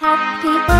Happy birthday.